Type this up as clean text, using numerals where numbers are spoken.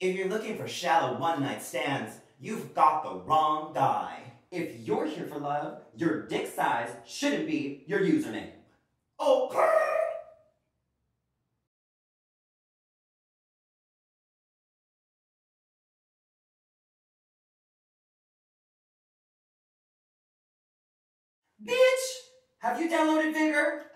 If you're looking for shallow one-night stands, you've got the wrong guy. If you're here for love, your dick size shouldn't be your username. Okay! Bitch! Have you downloaded VIGR?